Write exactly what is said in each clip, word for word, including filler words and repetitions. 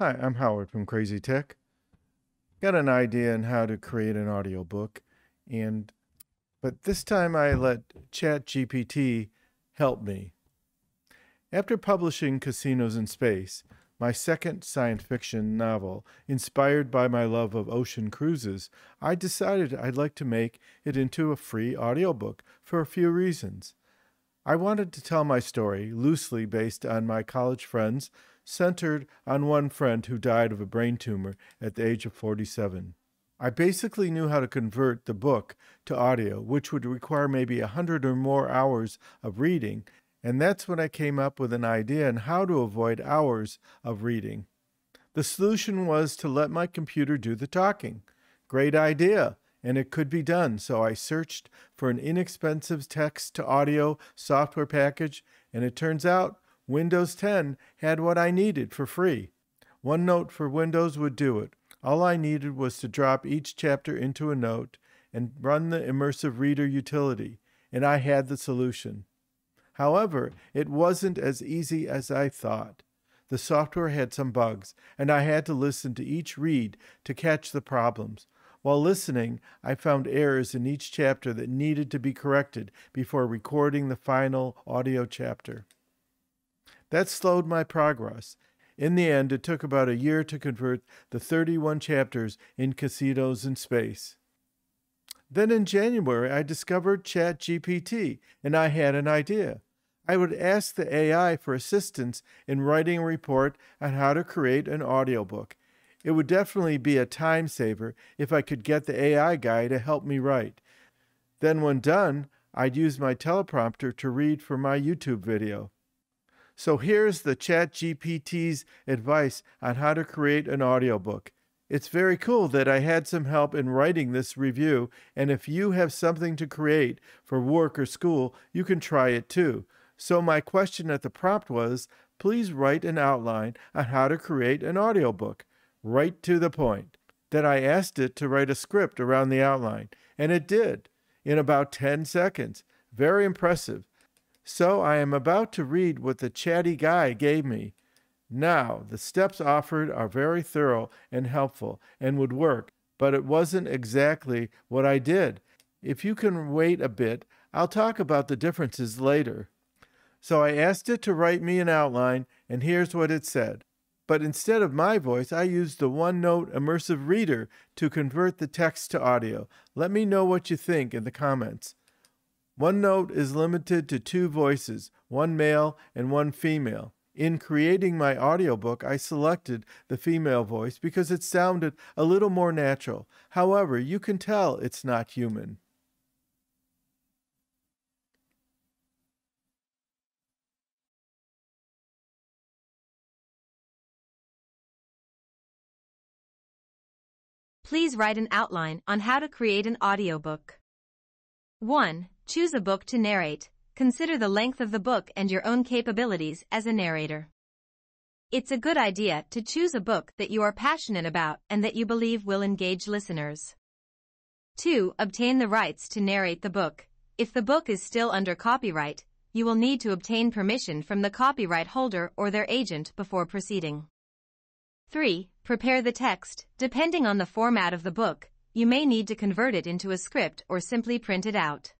Hi, I'm Howard from Crazy Tech. Got an idea on how to create an audiobook, and but this time I let ChatGPT help me. After publishing Casinos in Space, my second science fiction novel, inspired by my love of ocean cruises, I decided I'd like to make it into a free audiobook for a few reasons. I wanted to tell my story loosely based on my college friends, centered on one friend who died of a brain tumor at the age of forty-seven. I basically knew how to convert the book to audio, which would require maybe a hundred or more hours of reading, and that's when I came up with an idea on how to avoid hours of reading. The solution was to let my computer do the talking. Great idea, and it could be done, so I searched for an inexpensive text-to-audio software package, and it turns out Windows ten had what I needed for free. OneNote for Windows would do it. All I needed was to drop each chapter into a note and run the Immersive Reader utility, and I had the solution. However, it wasn't as easy as I thought. The software had some bugs, and I had to listen to each read to catch the problems. While listening, I found errors in each chapter that needed to be corrected before recording the final audio chapter. That slowed my progress. In the end, it took about a year to convert the thirty-one chapters in Casinos in Space. Then in January, I discovered ChatGPT, and I had an idea. I would ask the A I for assistance in writing a report on how to create an audiobook. It would definitely be a time saver if I could get the A I guy to help me write. Then when done, I'd use my teleprompter to read for my YouTube video. So here's the ChatGPT's advice on how to create an audiobook. It's very cool that I had some help in writing this review, and if you have something to create for work or school, you can try it too. So my question at the prompt was, please write an outline on how to create an audiobook. Right to the point. Then I asked it to write a script around the outline, and it did, in about ten seconds. Very impressive. So I am about to read what the chatty guy gave me. Now, the steps offered are very thorough and helpful and would work, but it wasn't exactly what I did. If you can wait a bit, I'll talk about the differences later. So I asked it to write me an outline, and here's what it said. But instead of my voice, I used the OneNote Immersive Reader to convert the text to audio. Let me know what you think in the comments. OneNote is limited to two voices, one male and one female. In creating my audiobook, I selected the female voice because it sounded a little more natural. However, you can tell it's not human. Please write an outline on how to create an audiobook. one. Choose a book to narrate. Consider the length of the book and your own capabilities as a narrator. It's a good idea to choose a book that you are passionate about and that you believe will engage listeners. two. Obtain the rights to narrate the book. If the book is still under copyright, you will need to obtain permission from the copyright holder or their agent before proceeding. three. Prepare the text. Depending on the format of the book, you may need to convert it into a script or simply print it out.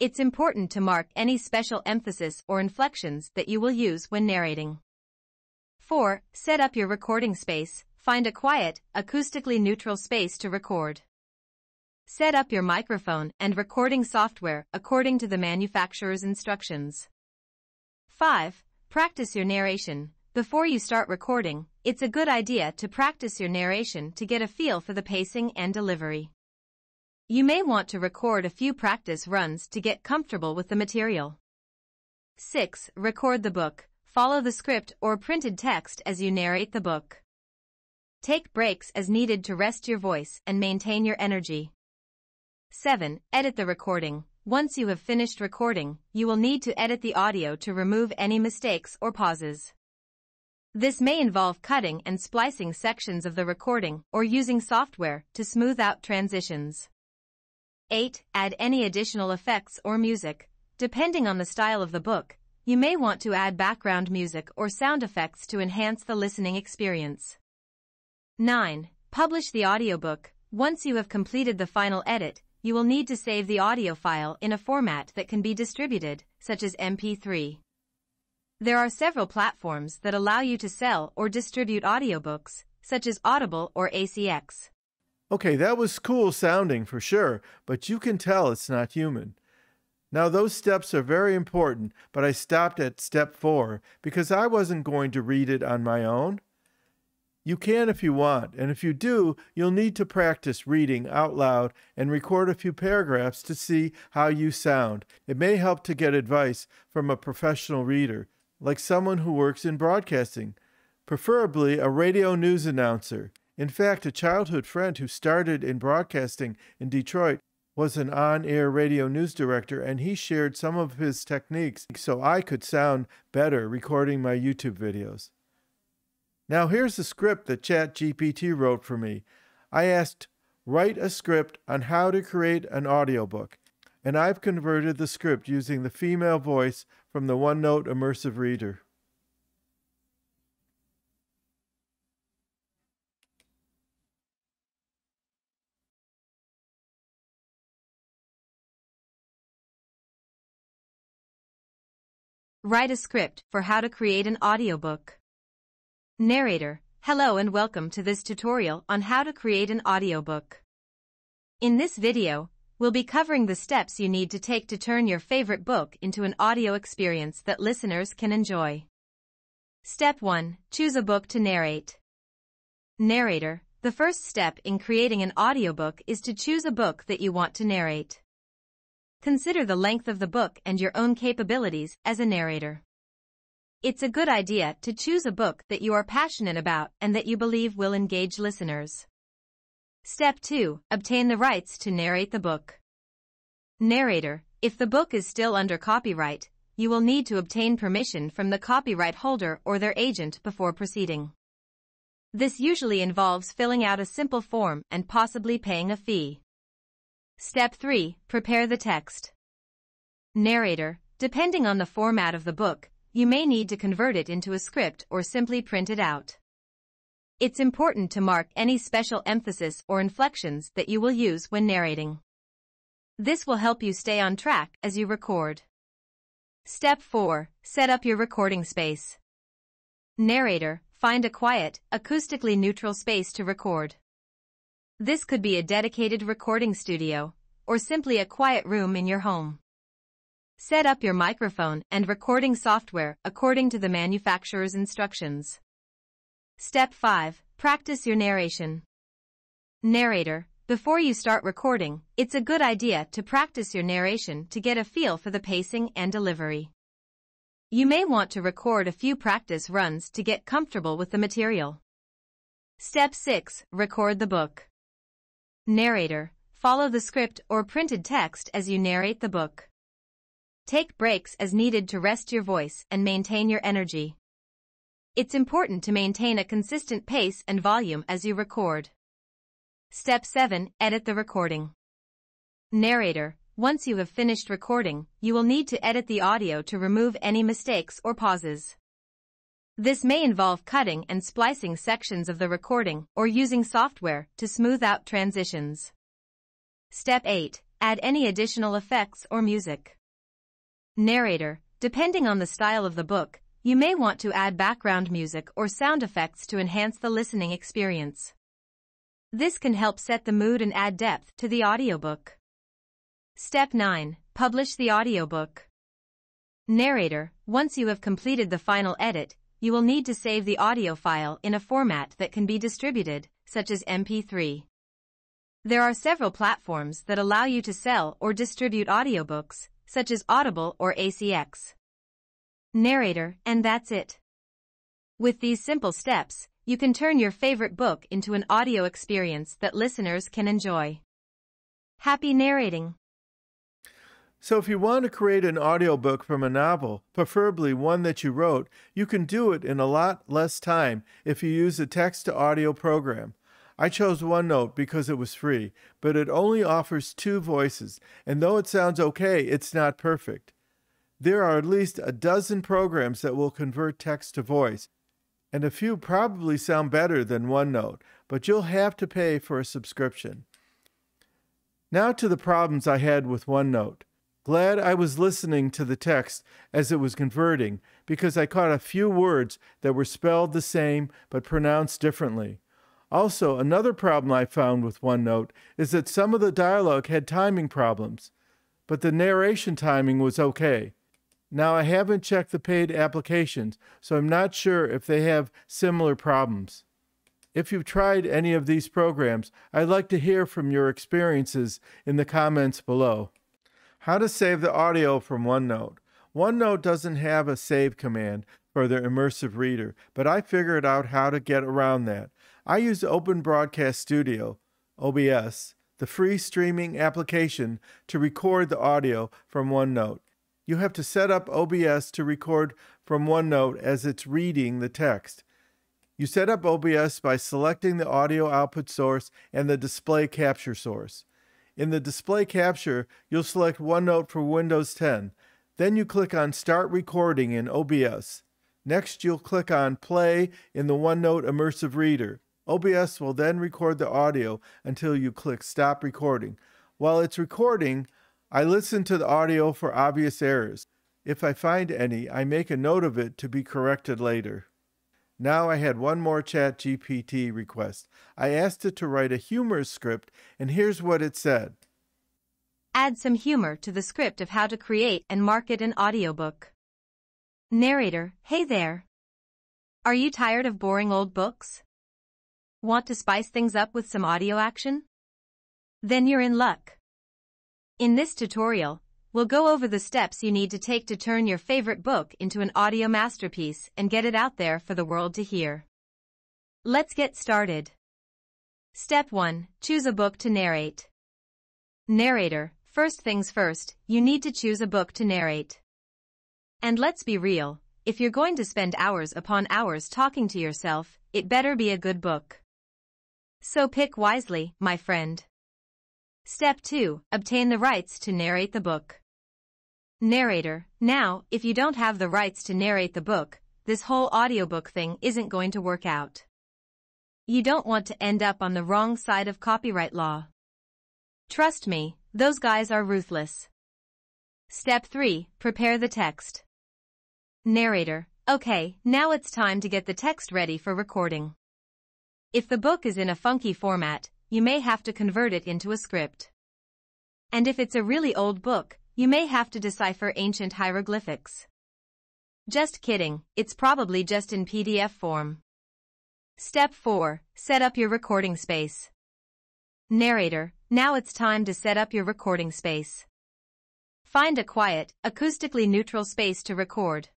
It's important to mark any special emphasis or inflections that you will use when narrating. four. Set up your recording space. Find a quiet, acoustically neutral space to record. Set up your microphone and recording software according to the manufacturer's instructions. five. Practice your narration. Before you start recording, it's a good idea to practice your narration to get a feel for the pacing and delivery. You may want to record a few practice runs to get comfortable with the material. six. Record the book. Follow the script or printed text as you narrate the book. Take breaks as needed to rest your voice and maintain your energy. seven. Edit the recording. Once you have finished recording, you will need to edit the audio to remove any mistakes or pauses. This may involve cutting and splicing sections of the recording or using software to smooth out transitions. eight. Add any additional effects or music. Depending on the style of the book, You may want to add background music or sound effects to enhance the listening experience. nine. Publish the audiobook. Once you have completed the final edit, you will need to save the audio file in a format that can be distributed, such as M P three. There are several platforms that allow you to sell or distribute audiobooks, such as Audible or A C X. Okay, that was cool sounding for sure, but you can tell it's not human. Now, those steps are very important, but I stopped at step four because I wasn't going to read it on my own. You can if you want, and if you do, you'll need to practice reading out loud and record a few paragraphs to see how you sound. It may help to get advice from a professional reader, like someone who works in broadcasting, preferably a radio news announcer. In fact, a childhood friend who started in broadcasting in Detroit was an on-air radio news director, and he shared some of his techniques so I could sound better recording my YouTube videos. Now here's the script that ChatGPT wrote for me. I asked, write a script on how to create an audiobook, and I've converted the script using the female voice from the OneNote Immersive Reader. Write a script for how to create an audiobook. Narrator, hello and welcome to this tutorial on how to create an audiobook. In this video, we'll be covering the steps you need to take to turn your favorite book into an audio experience that listeners can enjoy. Step one. Choose a book to narrate. Narrator, the first step in creating an audiobook is to choose a book that you want to narrate. Consider the length of the book and your own capabilities as a narrator. It's a good idea to choose a book that you are passionate about and that you believe will engage listeners. Step two. Obtain the rights to narrate the book. Narrator, if the book is still under copyright, you will need to obtain permission from the copyright holder or their agent before proceeding. This usually involves filling out a simple form and possibly paying a fee. Step three. Prepare the text. Narrator, depending on the format of the book, you may need to convert it into a script or simply print it out. It's important to mark any special emphasis or inflections that you will use when narrating. This will help you stay on track as you record. Step four. Set up your recording space. Narrator, find a quiet, acoustically neutral space to record. This could be a dedicated recording studio, or simply a quiet room in your home. Set up your microphone and recording software according to the manufacturer's instructions. Step five. Practice your narration. Narrator, before you start recording, it's a good idea to practice your narration to get a feel for the pacing and delivery. You may want to record a few practice runs to get comfortable with the material. Step six. Record the book. Narrator, follow the script or printed text as you narrate the book. Take breaks as needed to rest your voice and maintain your energy. It's important to maintain a consistent pace and volume as you record. Step seven. Edit the recording. Narrator, once you have finished recording, you will need to edit the audio to remove any mistakes or pauses. This may involve cutting and splicing sections of the recording or using software to smooth out transitions. Step eight. Add any additional effects or music. Narrator, depending on the style of the book, you may want to add background music or sound effects to enhance the listening experience. This can help set the mood and add depth to the audiobook. Step nine. Publish the audiobook. Narrator, once you have completed the final edit, you will need to save the audio file in a format that can be distributed, such as M P three. There are several platforms that allow you to sell or distribute audiobooks, such as Audible or A C X. Narrator, and that's it. With these simple steps, you can turn your favorite book into an audio experience that listeners can enjoy. Happy narrating! So if you want to create an audiobook from a novel, preferably one that you wrote, you can do it in a lot less time if you use a text-to-audio program. I chose OneNote because it was free, but it only offers two voices, and though it sounds okay, it's not perfect. there are at least a dozen programs that will convert text to voice, and a few probably sound better than OneNote, but you'll have to pay for a subscription. Now to the problems I had with OneNote. Glad I was listening to the text as it was converting, because I caught a few words that were spelled the same but pronounced differently. Also, another problem I found with OneNote is that some of the dialogue had timing problems, but the narration timing was okay. Now, I haven't checked the paid applications, so I'm not sure if they have similar problems. If you've tried any of these programs, I'd like to hear from your experiences in the comments below. How to save the audio from OneNote. OneNote doesn't have a save command for their immersive reader, but I figured out how to get around that. I use Open Broadcast Studio, O B S, the free streaming application, to record the audio from OneNote. You have to set up O B S to record from OneNote as it's reading the text. You set up O B S by selecting the audio output source and the display capture source. In the display capture, you'll select OneNote for Windows ten. Then you click on Start Recording in O B S. Next, you'll click on Play in the OneNote Immersive Reader. O B S will then record the audio until you click Stop Recording. While it's recording, I listen to the audio for obvious errors. If I find any, I make a note of it to be corrected later. Now I had one more ChatGPT request. I asked it to write a humor script, and here's what it said. Add some humor to the script of how to create and market an audiobook. Narrator, hey there. Are you tired of boring old books? Want to spice things up with some audio action? Then you're in luck. In this tutorial, we'll go over the steps you need to take to turn your favorite book into an audio masterpiece and get it out there for the world to hear. Let's get started. Step one. Choose a book to narrate. Narrator, first things first, you need to choose a book to narrate. And let's be real, if you're going to spend hours upon hours talking to yourself, it better be a good book. So pick wisely, my friend. Step two. Obtain the rights to narrate the book. Narrator, now, if you don't have the rights to narrate the book, this whole audiobook thing isn't going to work out. You don't want to end up on the wrong side of copyright law. Trust me, those guys are ruthless. Step three. Prepare the text. Narrator, okay, now it's time to get the text ready for recording. If the book is in a funky format, you may have to convert it into a script. And if it's a really old book, you may have to decipher ancient hieroglyphics. Just kidding, it's probably just in P D F form. Step four. Set up your recording space. Narrator, now it's time to set up your recording space. Find a quiet, acoustically neutral space to record.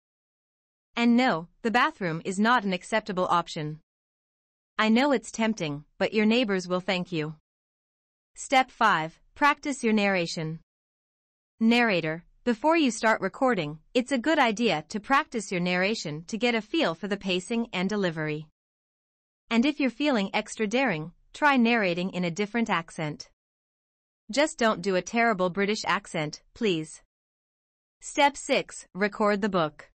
And no, the bathroom is not an acceptable option. I know it's tempting, but your neighbors will thank you. Step five. Practice your narration. Narrator, before you start recording, it's a good idea to practice your narration to get a feel for the pacing and delivery. And if you're feeling extra daring, try narrating in a different accent. Just don't do a terrible British accent, please. Step six. Record the book.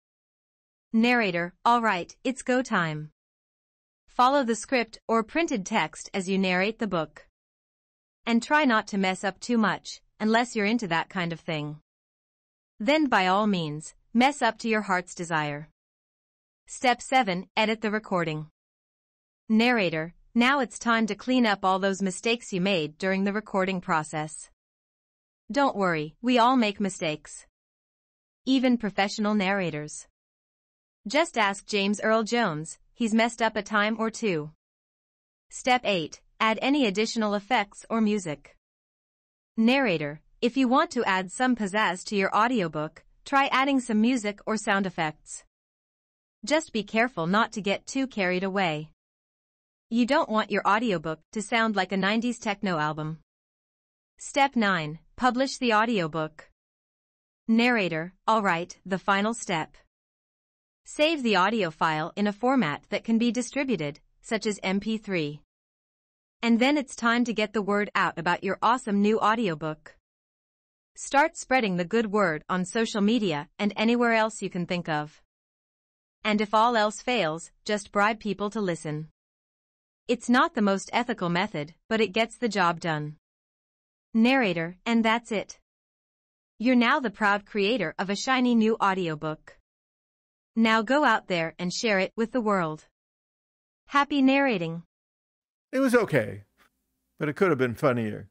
Narrator, alright, it's go time. Follow the script or printed text as you narrate the book. And try not to mess up too much, unless you're into that kind of thing. Then by all means, mess up to your heart's desire. Step seven. Edit the recording. Narrator, now it's time to clean up all those mistakes you made during the recording process. Don't worry, we all make mistakes. Even professional narrators. Just ask James Earl Jones. He's messed up a time or two. Step eight. Add any additional effects or music. Narrator, if you want to add some pizzazz to your audiobook, try adding some music or sound effects. Just be careful not to get too carried away. You don't want your audiobook to sound like a nineties techno album. Step nine. Publish the audiobook. Narrator, alright, the final step. Save the audio file in a format that can be distributed, such as M P three. And then it's time to get the word out about your awesome new audiobook. Start spreading the good word on social media and anywhere else you can think of. And if all else fails, just bribe people to listen. It's not the most ethical method, but it gets the job done. Narrator, and that's it. You're now the proud creator of a shiny new audiobook. Now go out there and share it with the world. Happy narrating. It was okay, but it could have been funnier.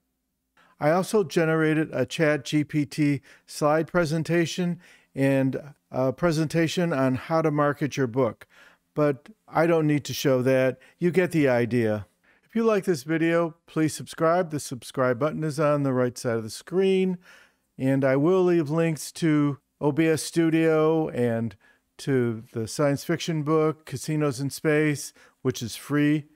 I also generated a ChatGPT slide presentation and a presentation on how to market your book, but I don't need to show that. You get the idea. If you like this video, please subscribe. The subscribe button is on the right side of the screen, and I will leave links to O B S Studio and to the science fiction book, Casinos in Space, which is free.